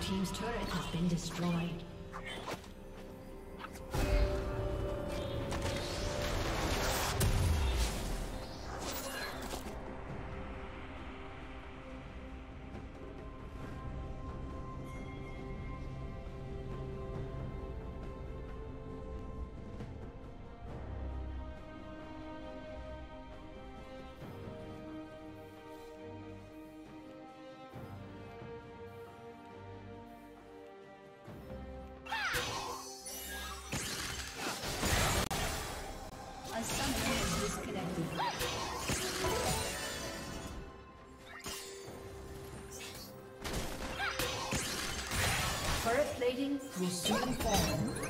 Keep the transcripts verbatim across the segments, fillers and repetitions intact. Team's turret has been destroyed. Will soon fall.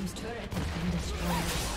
team's turret has been destroyed.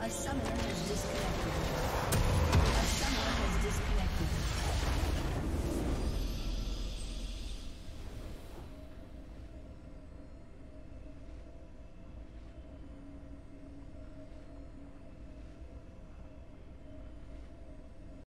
A summoner has disconnected.